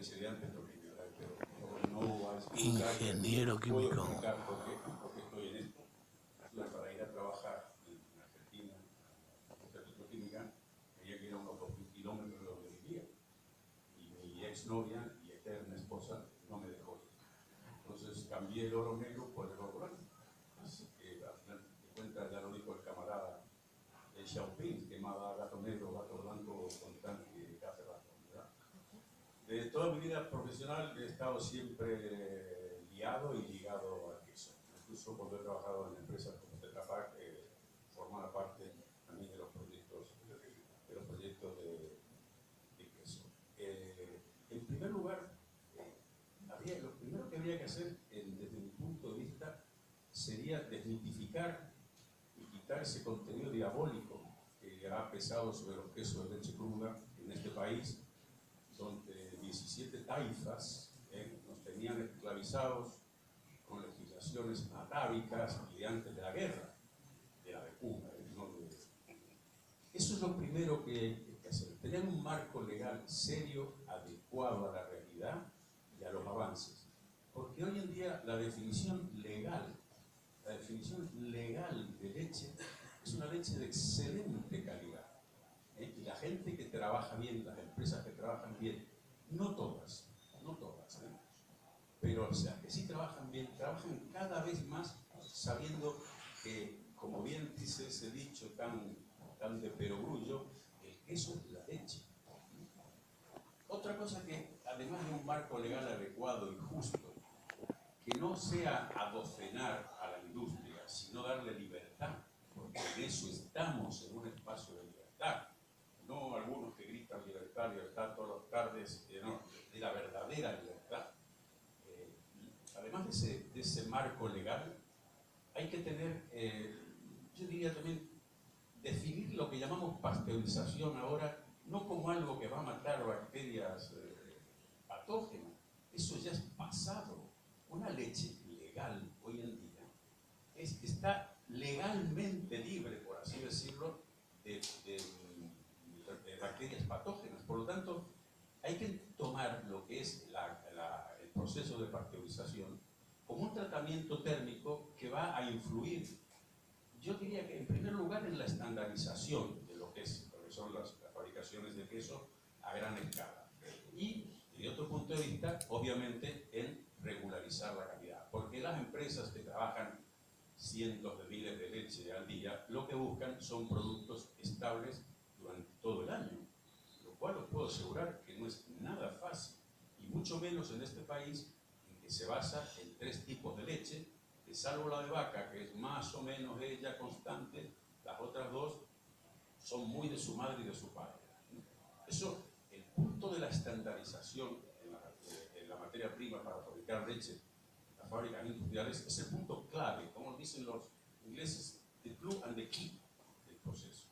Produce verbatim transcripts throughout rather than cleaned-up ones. especialidad en petrolímica, pero no voy a explicar. Ingeniero químico. Puedo explicar por qué, por qué estoy en esto. Para ir a trabajar en Argentina, en la petroquímica, ella que era unos dos mil kilómetros de donde vivía. Y mi exnovia y eterna esposa no me dejó ir. Entonces cambié el oro negro por el oro blanco. Así que, al final de cuentas, ya lo dijo el camarada de Xiaoping, quemaba gato negro, gato blanco, con tanque de café rato, ¿verdad? De toda mi vida profesional he estado siempre liado y ligado a eso. Incluso cuando he trabajado en empresas como Tetra Pak, eh, formaba parte también de los proyectos de, los proyectos de, de ingreso. Eh, en primer lugar, eh, había, lo primero que habría que hacer, eh, desde mi punto de vista, sería desmitificar y quitar ese contenido diabólico que ha pesado sobre los quesos de leche cruda en este país, donde diecisiete taifas eh, nos tenían esclavizados con legislaciones atávicas y de antes de la guerra, de la república, no de eso. Eso es lo primero que hay que hacer, tener un marco legal serio, adecuado a la realidad y a los avances. Porque hoy en día la definición legal, la definición legal de leche es una leche de excelente calidad. ¿eh? Y la gente que trabaja bien, las empresas que trabajan bien, no todas, no todas, ¿eh? Pero o sea, que sí trabajan bien, trabajan cada vez más sabiendo que, como bien dice ese dicho tan, tan de perogrullo, el queso es la leche. Otra cosa que, además de un marco legal adecuado y justo, que no sea adocenar a la industria, sino darle libertad, porque en eso estamos, en un espacio de libertad. No algunos que gritan libertad, libertad todas las tardes, eh, no, de la verdadera libertad. Además de ese, de ese marco legal, hay que tener, eh, yo diría también, definir lo que llamamos pasteurización ahora, no como algo que va a matar bacterias eh, patógenas, eso ya es pasado. Una leche legal hoy en día es que está legalmente libre, por así decirlo, de, de, de bacterias patógenas. Por lo tanto, hay que tomar lo que es la, la proceso de pasteurización como un tratamiento térmico que va a influir, yo diría que en primer lugar en la estandarización de lo que, es, lo que son las, las fabricaciones de queso a gran escala y, de otro punto de vista, obviamente en regularizar la calidad, porque las empresas que trabajan cientos de miles de leche al día, lo que buscan son productos estables durante todo el año, lo cual os puedo asegurar que no es nada fácil. Y mucho menos en este país, en que se basa en tres tipos de leche, que salvo la de vaca, que es más o menos ella constante, las otras dos son muy de su madre y de su padre. Eso, el punto de la estandarización en la, en la materia prima para fabricar leche, las fábricas industriales, es el punto clave, como dicen los ingleses, the glue and the key del proceso.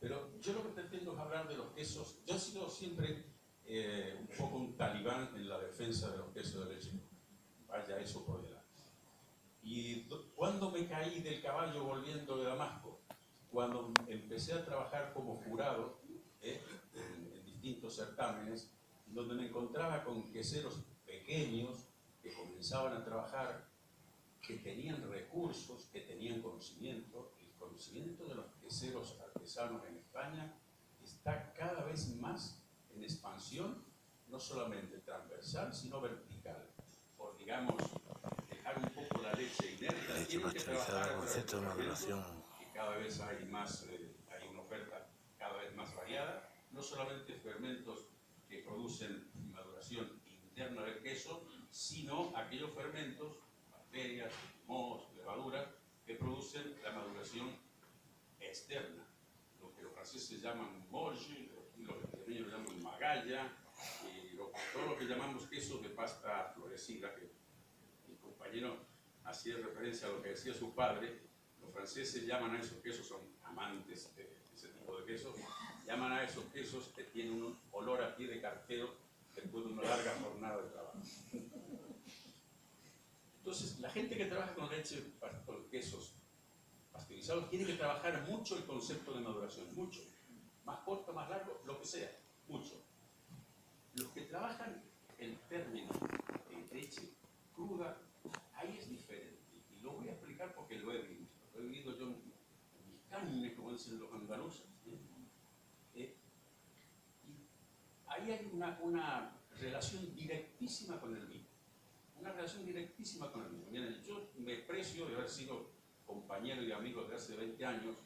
Pero yo lo que pretendo es hablar de los quesos. Yo he sido siempre... Eh, un poco un talibán en la defensa de los quesos de leche. Vaya eso por delante. Y cuando me caí del caballo volviendo de Damasco, cuando empecé a trabajar como jurado eh, en, en distintos certámenes, donde me encontraba con queseros pequeños que comenzaban a trabajar, que tenían recursos, que tenían conocimiento. El conocimiento de los queseros artesanos en España está cada vez más en expansión, no solamente transversal, sino vertical. Por, digamos, dejar un poco la leche inerte. La leche pasteurizada, el concepto de maduración. Que cada vez hay más, eh, hay una oferta cada vez más variada, no solamente fermentos que producen maduración interna del queso, sino aquellos fermentos, bacterias, mohos, levaduras, que producen la maduración externa, lo que los franceses llaman moji, lo que también lo llamamos magalla, y lo, todo lo que llamamos queso de pasta florecida, que mi compañero hacía referencia a lo que decía su padre. Los franceses llaman a esos quesos, son amantes de, de ese tipo de quesos, llaman a esos quesos que tienen un olor a pie de cartero después de una larga jornada de trabajo. Entonces, la gente que trabaja con leche, con quesos pasteurizados, tiene que trabajar mucho el concepto de maduración, mucho. Más corto, más largo, lo que sea, mucho. Los que trabajan en el término de leche cruda, ahí es diferente. Y lo voy a explicar porque lo he vivido. Lo he vivido yo en mis carnes, como dicen los andaluces. Eh, y ahí hay una, una relación directísima con el vino. Una relación directísima con el vino. Miren, yo me precio de haber sido compañero y amigo de hace veinte años,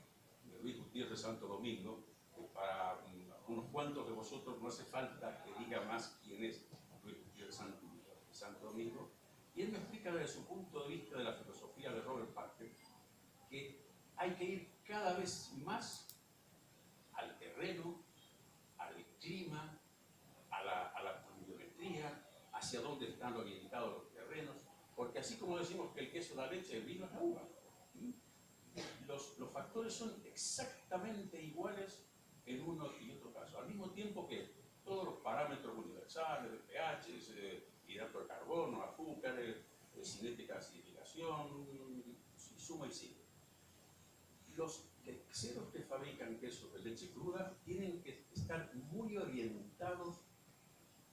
de Luis Gutiérrez de Santo Domingo. Para unos cuantos de vosotros no hace falta que diga más quién es Luis Gutiérrez de Santo Domingo. Y él me explica desde su punto de vista de la filosofía de Robert Parker que hay que ir cada vez más al terreno, al clima, a la, a la pluviometría, hacia dónde están orientados los terrenos, porque así como decimos que el queso da leche, el vino es la uva. Los, los factores son exactamente iguales en uno y otro caso, al mismo tiempo que todos los parámetros universales, el pH, eh, hidrato de carbono, azúcar, cinética de acidificación, suma y sigue. Los queseros que fabrican quesos de leche cruda tienen que estar muy orientados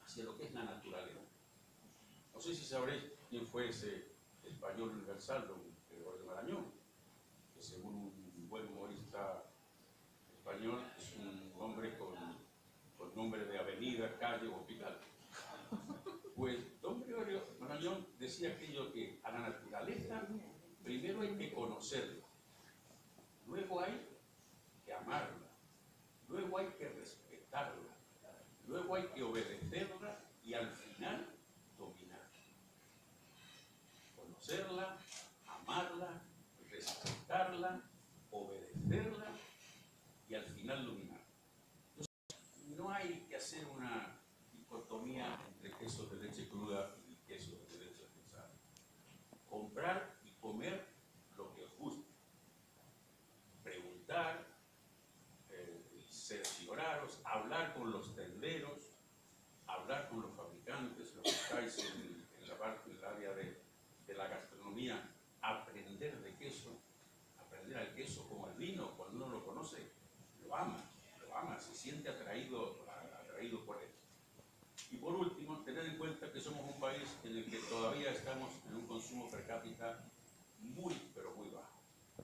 hacia lo que es la naturaleza. No sé si sabréis quién fue ese español universal, don Gregorio Marañón, que según un buen humorista español es un hombre con, con nombre de avenida, calle o hospital. Pues don Gregorio Marañón decía aquello que a la naturaleza primero hay que conocerla, luego hay que amarla, luego hay que respetarla, luego hay que obedecerla y al final dominarla. Conocerla, amarla, respetarla, obedecerla y al final dominar. Entonces, no hay que hacer una dicotomía entre quesos de leche cruda y quesos de leche procesada. Comprar y comer lo que os guste. Preguntar, eh, cercioraros, hablar con los tenderos, hablar con los fabricantes, los que estáis en, en, la parte, en el área de, de la gastronomía, aprender de queso, aprender al queso como al vino. Cuando uno lo conoce, lo ama, lo ama, se siente atraído, atraído por él. Y por último, tener en cuenta que somos un país en el que todavía estamos en un consumo per cápita muy